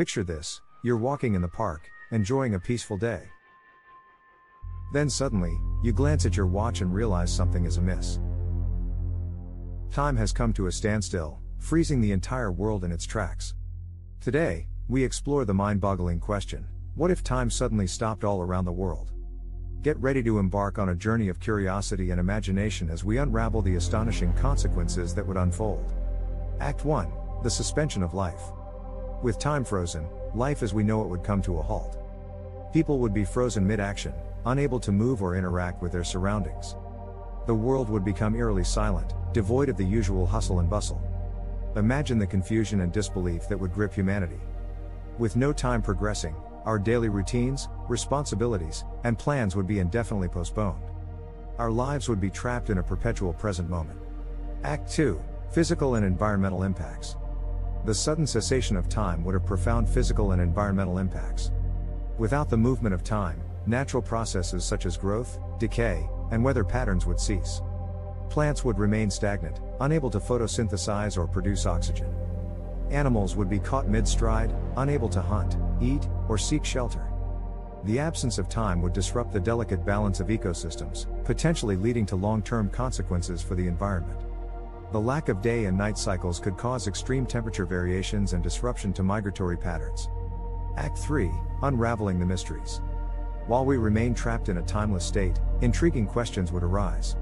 Picture this, you're walking in the park, enjoying a peaceful day. Then suddenly, you glance at your watch and realize something is amiss. Time has come to a standstill, freezing the entire world in its tracks. Today, we explore the mind-boggling question, what if time suddenly stopped all around the world? Get ready to embark on a journey of curiosity and imagination as we unravel the astonishing consequences that would unfold. Act 1, the suspension of life. With time frozen, life as we know it would come to a halt. People would be frozen mid-action, unable to move or interact with their surroundings. The world would become eerily silent, devoid of the usual hustle and bustle. Imagine the confusion and disbelief that would grip humanity. With no time progressing, our daily routines, responsibilities, and plans would be indefinitely postponed. Our lives would be trapped in a perpetual present moment. Act 2, physical and environmental impacts. The sudden cessation of time would have profound physical and environmental impacts. Without the movement of time, natural processes such as growth, decay, and weather patterns would cease. Plants would remain stagnant, unable to photosynthesize or produce oxygen. Animals would be caught mid-stride, unable to hunt, eat, or seek shelter. The absence of time would disrupt the delicate balance of ecosystems, potentially leading to long-term consequences for the environment. The lack of day and night cycles could cause extreme temperature variations and disruption to migratory patterns. Act 3, unraveling the mysteries. While we remain trapped in a timeless state, intriguing questions would arise.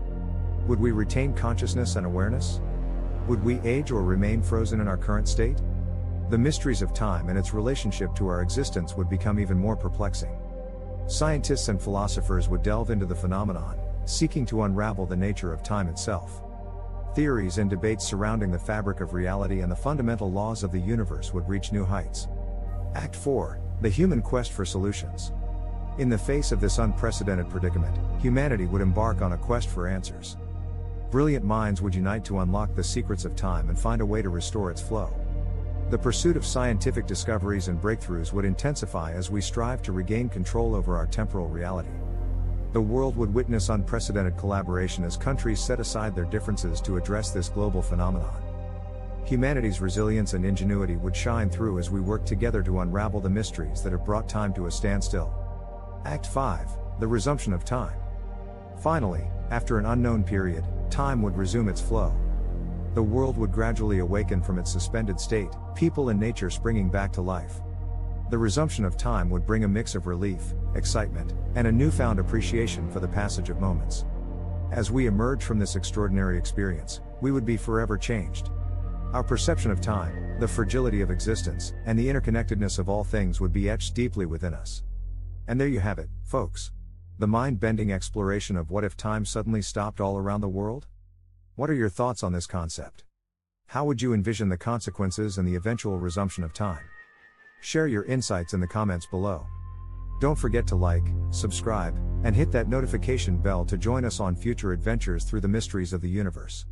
Would we retain consciousness and awareness? Would we age or remain frozen in our current state? The mysteries of time and its relationship to our existence would become even more perplexing. Scientists and philosophers would delve into the phenomenon, seeking to unravel the nature of time itself. Theories and debates surrounding the fabric of reality and the fundamental laws of the universe would reach new heights. Act 4, the human quest for solutions. In the face of this unprecedented predicament, humanity would embark on a quest for answers. Brilliant minds would unite to unlock the secrets of time and find a way to restore its flow. The pursuit of scientific discoveries and breakthroughs would intensify as we strive to regain control over our temporal reality. The world would witness unprecedented collaboration as countries set aside their differences to address this global phenomenon. Humanity's resilience and ingenuity would shine through as we work together to unravel the mysteries that have brought time to a standstill. Act 5, the resumption of time. Finally, after an unknown period, time would resume its flow. The world would gradually awaken from its suspended state, people and nature springing back to life. The resumption of time would bring a mix of relief, excitement, and a newfound appreciation for the passage of moments. As we emerge from this extraordinary experience, we would be forever changed. Our perception of time, the fragility of existence, and the interconnectedness of all things would be etched deeply within us. And there you have it, folks. The mind-bending exploration of what if time suddenly stopped all around the world? What are your thoughts on this concept? How would you envision the consequences and the eventual resumption of time? Share your insights in the comments below. Don't forget to like, subscribe, and hit that notification bell to join us on future adventures through the mysteries of the universe.